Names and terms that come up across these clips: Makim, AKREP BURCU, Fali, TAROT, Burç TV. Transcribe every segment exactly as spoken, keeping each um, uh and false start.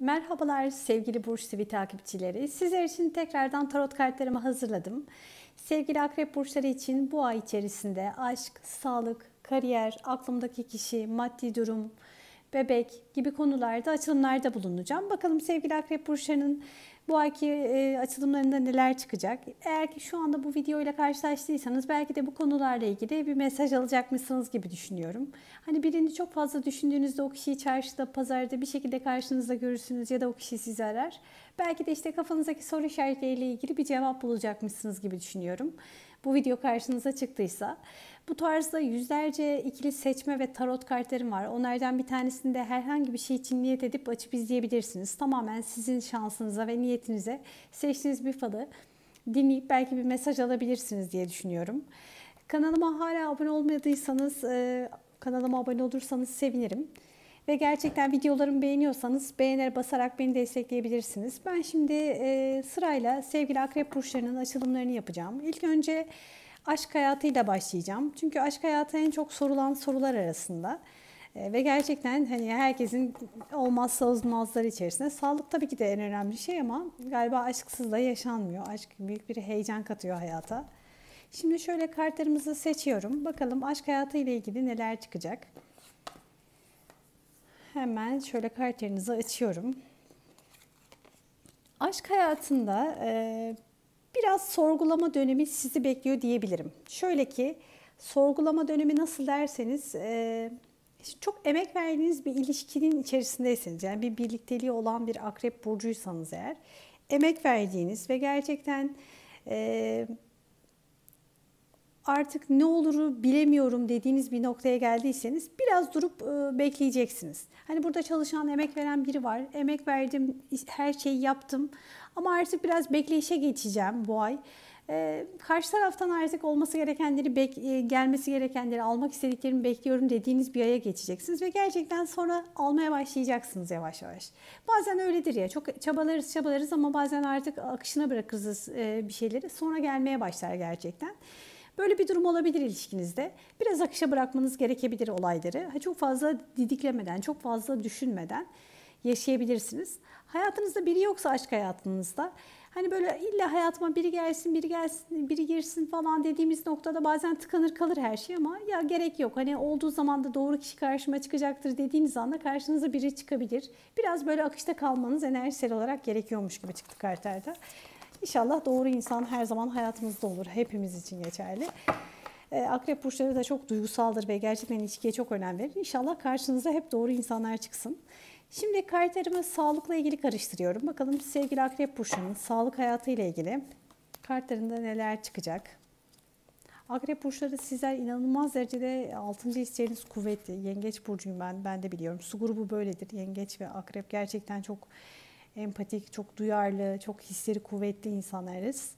Merhabalar sevgili Burç T V takipçileri. Sizler için tekrardan tarot kartlarımı hazırladım. Sevgili akrep burçları için bu ay içerisinde aşk, sağlık, kariyer, aklımdaki kişi, maddi durum, bebek gibi konularda açılımlarda bulunacağım. Bakalım sevgili akrep burçlarının bu ayki e, açılımlarında neler çıkacak? Eğer ki şu anda bu video ile karşılaştıysanız belki de bu konularla ilgili bir mesaj alacakmışsınız gibi düşünüyorum. Hani birini çok fazla düşündüğünüzde o kişiyi çarşıda, pazarda bir şekilde karşınızda görürsünüz ya da o kişi sizi arar. Belki de işte kafanızdaki soru işaretleriyle ilgili bir cevap bulacakmışsınız gibi düşünüyorum. Bu video karşınıza çıktıysa. Bu tarzda yüzlerce ikili seçme ve tarot kartlarım var. Onlardan bir tanesinde herhangi bir şey için niyet edip açıp izleyebilirsiniz. Tamamen sizin şansınıza ve niyetinize seçtiğiniz bir falı dinleyip belki bir mesaj alabilirsiniz diye düşünüyorum. Kanalıma hala abone olmadıysanız, kanalıma abone olursanız sevinirim. Ve gerçekten videolarımı beğeniyorsanız beğener basarak beni destekleyebilirsiniz. Ben şimdi e, sırayla sevgili akrep burçlarının açılımlarını yapacağım. İlk önce aşk hayatıyla başlayacağım. Çünkü aşk hayatı en çok sorulan sorular arasında. E, ve gerçekten hani herkesin olmazsa olmazları içerisinde. Sağlık tabii ki de en önemli şey ama galiba aşksız da yaşanmıyor. Aşk büyük bir heyecan katıyor hayata. Şimdi şöyle kartlarımızı seçiyorum. Bakalım aşk hayatıyla ilgili neler çıkacak. Hemen şöyle kartlarınızı açıyorum. Aşk hayatında e, biraz sorgulama dönemi sizi bekliyor diyebilirim. Şöyle ki sorgulama dönemi nasıl derseniz e, çok emek verdiğiniz bir ilişkinin içerisindeysiniz. Yani bir birlikteliği olan bir akrep burcuysanız eğer emek verdiğiniz ve gerçekten e, artık ne oluru bilemiyorum dediğiniz bir noktaya geldiyseniz biraz durup bekleyeceksiniz. Hani burada çalışan, emek veren biri var. Emek verdim, her şeyi yaptım ama artık biraz bekleyişe geçeceğim bu ay. Ee, karşı taraftan artık olması gerekenleri, gelmesi gerekenleri, almak istediklerimi bekliyorum dediğiniz bir aya geçeceksiniz ve gerçekten sonra almaya başlayacaksınız yavaş yavaş. Bazen öyledir ya, çok çabalarız çabalarız ama bazen artık akışına bırakırız bir şeyleri, sonra gelmeye başlar gerçekten. Böyle bir durum olabilir ilişkinizde. Biraz akışa bırakmanız gerekebilir olayları. Çok fazla didiklemeden, çok fazla düşünmeden yaşayabilirsiniz. Hayatınızda biri yoksa aşk hayatınızda, hani böyle illa hayatıma biri gelsin, biri gelsin, biri girsin falan dediğimiz noktada bazen tıkanır kalır her şey ama ya gerek yok. Hani olduğu zaman da doğru kişi karşıma çıkacaktır dediğiniz anda karşınıza biri çıkabilir. Biraz böyle akışta kalmanız enerjisel olarak gerekiyormuş gibi çıktı kartlarda. İnşallah doğru insan her zaman hayatımızda olur. Hepimiz için geçerli. Akrep burçları da çok duygusaldır ve gerçekten ilişkiye çok önem verir. İnşallah karşınıza hep doğru insanlar çıksın. Şimdi kartlarımı sağlıkla ilgili karıştırıyorum. Bakalım sevgili akrep burçlarının sağlık hayatıyla ilgili kartlarında neler çıkacak? Akrep burçları sizler inanılmaz derecede altıncı hisleriniz kuvvetli. Yengeç burcuyum ben, ben de biliyorum. Su grubu böyledir. Yengeç ve akrep gerçekten çok empatik, çok duyarlı, çok hisleri kuvvetli insanlarız.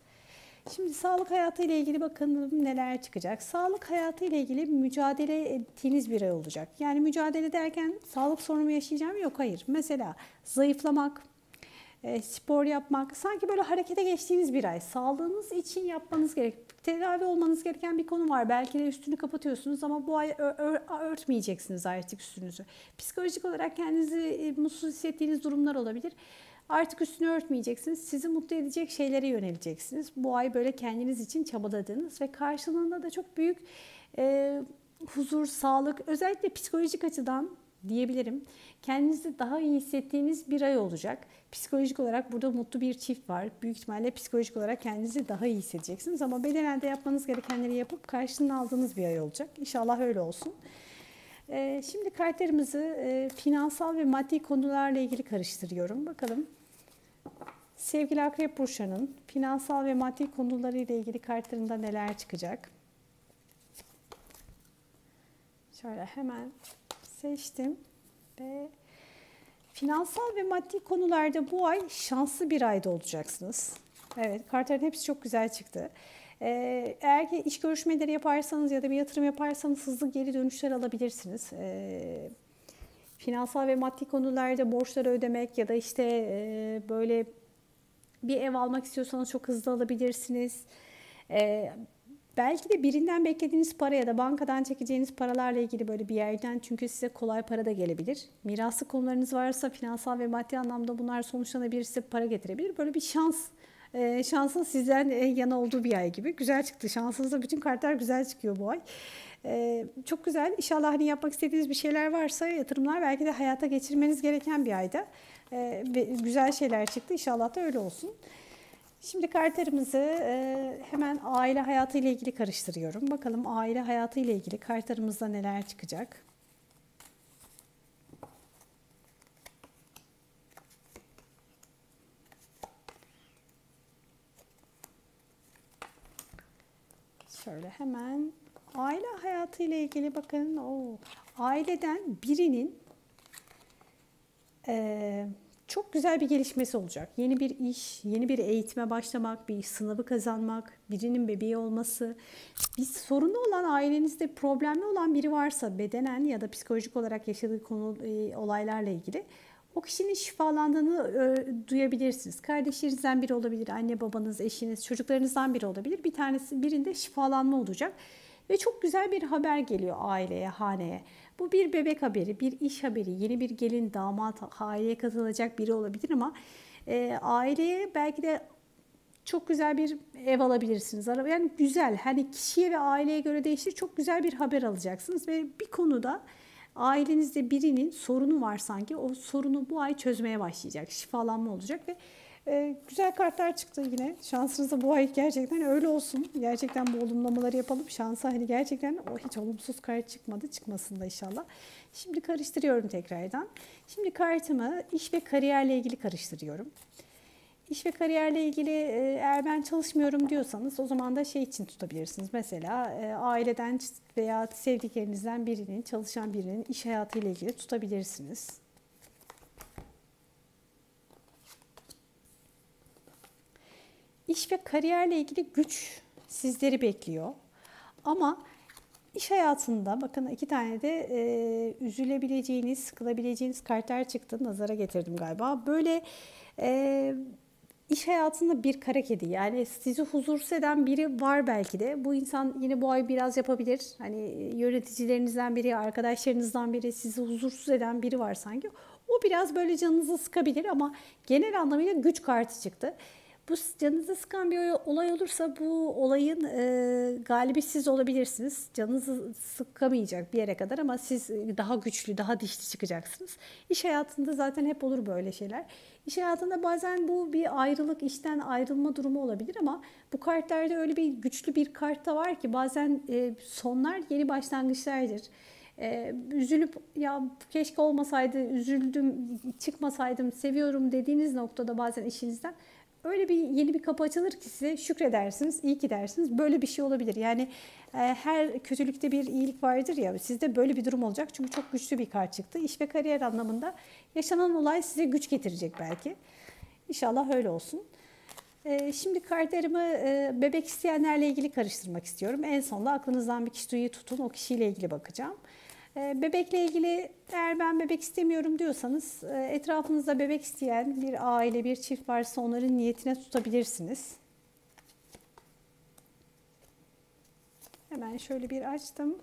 Şimdi sağlık hayatıyla ilgili bakalım neler çıkacak. Sağlık hayatıyla ilgili mücadele ettiğiniz bir ay olacak. Yani mücadele derken sağlık sorunumu yaşayacağım yok, hayır. Mesela zayıflamak, spor yapmak, sanki böyle harekete geçtiğiniz bir ay. Sağlığınız için yapmanız gerek, tedavi olmanız gereken bir konu var. Belki de üstünü kapatıyorsunuz ama bu ay örtmeyeceksiniz artık üstünüzü. Psikolojik olarak kendinizi mutsuz hissettiğiniz durumlar olabilir. Artık üstünü örtmeyeceksiniz. Sizi mutlu edecek şeylere yöneleceksiniz. Bu ay böyle kendiniz için çabaladığınız ve karşılığında da çok büyük e, huzur, sağlık, özellikle psikolojik açıdan diyebilirim. Kendinizi daha iyi hissettiğiniz bir ay olacak. Psikolojik olarak burada mutlu bir çift var. Büyük ihtimalle psikolojik olarak kendinizi daha iyi hissedeceksiniz. Ama bedenen de yapmanız gerekenleri yapıp karşılığını aldığınız bir ay olacak. İnşallah öyle olsun. Ee, şimdi kartlarımızı e, finansal ve maddi konularla ilgili karıştırıyorum. Bakalım sevgili akrep burçlarının finansal ve maddi konularıyla ilgili kartlarında neler çıkacak? Şöyle hemen seçtim ve finansal ve maddi konularda bu ay şanslı bir ayda olacaksınız. Evet, kartların hepsi çok güzel çıktı. Ee, eğer ki iş görüşmeleri yaparsanız ya da bir yatırım yaparsanız hızlı geri dönüşler alabilirsiniz. Ee, finansal ve maddi konularda borçları ödemek ya da işte e, böyle bir ev almak istiyorsanız çok hızlı alabilirsiniz. Ee, Belki de birinden beklediğiniz para ya da bankadan çekeceğiniz paralarla ilgili böyle bir yerden, çünkü size kolay para da gelebilir. Miraslı konularınız varsa finansal ve maddi anlamda bunlar sonuçlanabilir, size para getirebilir. Böyle bir şans, şansın sizden yana olduğu bir ay gibi. Güzel çıktı. Şansınızda bütün kartlar güzel çıkıyor bu ay. Ee, çok güzel. İnşallah hani yapmak istediğiniz bir şeyler varsa, yatırımlar, belki de hayata geçirmeniz gereken bir ayda ee, güzel şeyler çıktı. İnşallah da öyle olsun. Şimdi kartlarımızı e, hemen aile hayatı ile ilgili karıştırıyorum. Bakalım aile hayatı ile ilgili kartlarımızda neler çıkacak. Şöyle hemen aile hayatı ile ilgili bakın. Oo, aileden birinin e, çok güzel bir gelişmesi olacak. Yeni bir iş, yeni bir eğitime başlamak, bir sınavı kazanmak, birinin bebeği olması. Bir sorunu olan, ailenizde problemli olan biri varsa bedenen ya da psikolojik olarak yaşadığı konu, e, olaylarla ilgili o kişinin şifalandığını e, duyabilirsiniz. Kardeşlerinizden biri olabilir, anne babanız, eşiniz, çocuklarınızdan biri olabilir. Bir tanesi, birinde şifalanma olacak. Ve çok güzel bir haber geliyor aileye, haneye. Bu bir bebek haberi, bir iş haberi, yeni bir gelin, damat, aileye katılacak biri olabilir ama e, aileye belki de çok güzel bir ev alabilirsiniz. Yani güzel, hani kişiye ve aileye göre değişir, çok güzel bir haber alacaksınız. Ve bir konuda ailenizde birinin sorunu var sanki, o sorunu bu ay çözmeye başlayacak, şifalanma olacak ve Ee, güzel kartlar çıktı yine. Şansınızda bu ay gerçekten öyle olsun. Gerçekten bu olumlamaları yapalım. Şansa hani gerçekten o hiç olumsuz kart çıkmadı. Çıkmasın da inşallah. Şimdi karıştırıyorum tekrardan. Şimdi kartımı iş ve kariyerle ilgili karıştırıyorum. İş ve kariyerle ilgili eğer ben çalışmıyorum diyorsanız o zaman da şey için tutabilirsiniz. Mesela e, aileden veya sevdiklerinizden birinin, çalışan birinin iş hayatıyla ilgili tutabilirsiniz. İş ve kariyerle ilgili güç sizleri bekliyor. Ama iş hayatında bakın iki tane de e, üzülebileceğiniz, sıkılabileceğiniz kartlar çıktı. Nazara getirdim galiba. Böyle e, iş hayatında bir kara kedi, yani sizi huzursuz eden biri var belki de. Bu insan yine bu ay biraz yapabilir. Hani yöneticilerinizden biri, arkadaşlarınızdan biri, sizi huzursuz eden biri var sanki. O biraz böyle canınızı sıkabilir ama genel anlamıyla güç kartı çıktı. Bu canınızı sıkan bir olay olursa bu olayın e, galibi siz olabilirsiniz. Canınızı sıkamayacak bir yere kadar ama siz daha güçlü, daha dişli çıkacaksınız. İş hayatında zaten hep olur böyle şeyler. İş hayatında bazen bu bir ayrılık, işten ayrılma durumu olabilir ama bu kartlarda öyle bir güçlü bir kart da var ki bazen e, sonlar yeni başlangıçlardır. Ee, üzülüp ya keşke olmasaydı, üzüldüm, çıkmasaydım, seviyorum dediğiniz noktada bazen işinizden öyle bir yeni bir kapı açılır ki size şükredersiniz, iyi ki dersiniz. Böyle bir şey olabilir. Yani e, her kötülükte bir iyilik vardır ya, sizde böyle bir durum olacak. Çünkü çok güçlü bir kart çıktı. İş ve kariyer anlamında yaşanan olay size güç getirecek belki. İnşallah öyle olsun. E, şimdi kartlarımı e, bebek isteyenlerle ilgili karıştırmak istiyorum. En sonunda aklınızdan bir kişiyi tutun, o kişiyle ilgili bakacağım. Bebekle ilgili eğer ben bebek istemiyorum diyorsanız etrafınızda bebek isteyen bir aile, bir çift varsa onların niyetine tutabilirsiniz. Hemen şöyle bir açtım.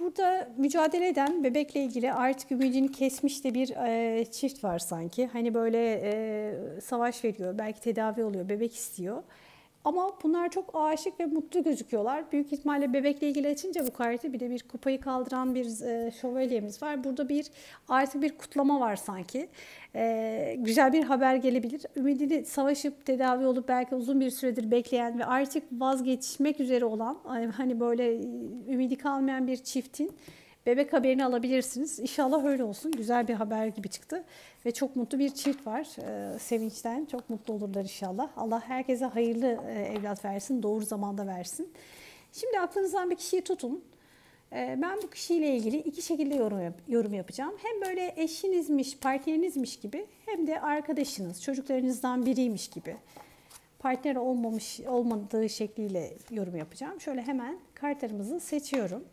Burada mücadele eden, bebekle ilgili artık ümidini kesmiş de bir e, çift var sanki. Hani böyle e, savaş veriyor, belki tedavi oluyor, bebek istiyor. Ama bunlar çok aşık ve mutlu gözüküyorlar. Büyük ihtimalle bebekle ilgili açınca bu kartı, bir de bir kupayı kaldıran bir şövalyemiz var. Burada bir artık bir kutlama var sanki. Ee, güzel bir haber gelebilir. Ümidini savaşıp tedavi olup belki uzun bir süredir bekleyen ve artık vazgeçmek üzere olan, hani böyle ümidi kalmayan bir çiftin bebek haberini alabilirsiniz. İnşallah öyle olsun. Güzel bir haber gibi çıktı. Ve çok mutlu bir çift var. Ee, sevinçten çok mutlu olurlar inşallah. Allah herkese hayırlı e, evlat versin. Doğru zamanda versin. Şimdi aklınızdan bir kişiyi tutun. Ee, ben bu kişiyle ilgili iki şekilde yorum, yap yorum yapacağım. Hem böyle eşinizmiş, partnerinizmiş gibi, hem de arkadaşınız, çocuklarınızdan biriymiş gibi. Partner olmamış, olmadığı şekliyle yorum yapacağım. Şöyle hemen kartlarımızı seçiyorum.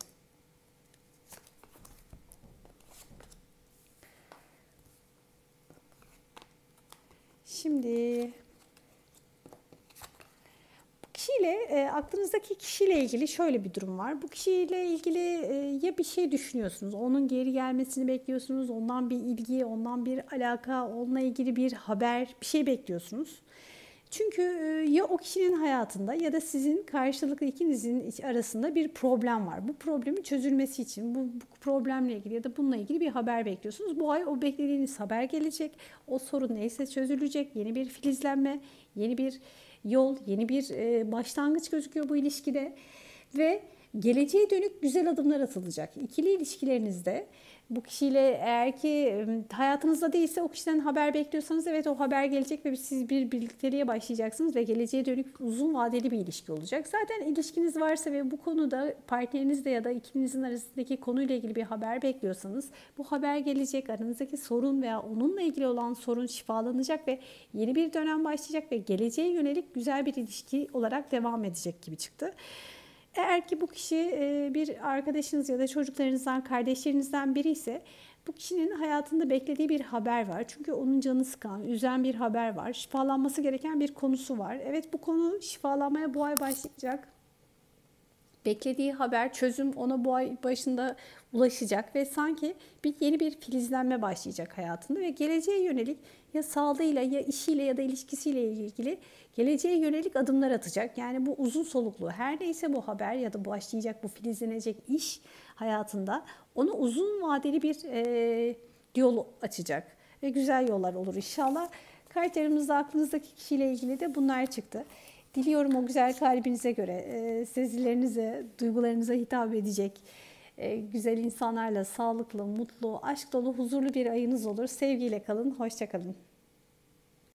Şimdi Şöyle e, aklınızdaki kişiyle ilgili şöyle bir durum var. Bu kişiyle ilgili e, ya bir şey düşünüyorsunuz, onun geri gelmesini bekliyorsunuz, ondan bir ilgi, ondan bir alaka, onunla ilgili bir haber, bir şey bekliyorsunuz. Çünkü e, ya o kişinin hayatında ya da sizin karşılıklı ikinizin arasında bir problem var. Bu problemin çözülmesi için bu, bu problemle ilgili ya da bununla ilgili bir haber bekliyorsunuz. Bu ay o beklediğiniz haber gelecek, o sorun neyse çözülecek, yeni bir filizlenme, yeni bir yol, yeni bir başlangıç gözüküyor bu ilişkide ve geleceğe dönük güzel adımlar atılacak. İkili ilişkilerinizde bu kişiyle eğer ki hayatınızda değilse o kişiden haber bekliyorsanız evet o haber gelecek ve siz bir birlikteliğe başlayacaksınız ve geleceğe dönük uzun vadeli bir ilişki olacak. Zaten ilişkiniz varsa ve bu konuda partnerinizle ya da ikinizin arasındaki konuyla ilgili bir haber bekliyorsanız bu haber gelecek, aranızdaki sorun veya onunla ilgili olan sorun şifalanacak ve yeni bir dönem başlayacak ve geleceğe yönelik güzel bir ilişki olarak devam edecek gibi çıktı. Eğer ki bu kişi bir arkadaşınız ya da çocuklarınızdan, kardeşlerinizden biri ise bu kişinin hayatında beklediği bir haber var. Çünkü onun canı sıkan, üzen bir haber var. Şifalanması gereken bir konusu var. Evet bu konu şifalanmaya bu ay başlayacak. Beklediği haber, çözüm ona bu ay başında ulaşacak ve sanki bir yeni bir filizlenme başlayacak hayatında ve geleceğe yönelik ya sağlığıyla ya işiyle ya da ilişkisiyle ilgili geleceğe yönelik adımlar atacak. Yani bu uzun soluklu her neyse bu haber ya da başlayacak bu filizlenecek iş hayatında ona uzun vadeli bir e, yol açacak ve güzel yollar olur inşallah. Kartlarımızda aklınızdaki kişiyle ilgili de bunlar çıktı. Diliyorum o güzel kalbinize göre, sezilerinize, duygularınıza hitap edecek güzel insanlarla, sağlıklı, mutlu, aşk dolu, huzurlu bir ayınız olur. Sevgiyle kalın, hoşça kalın.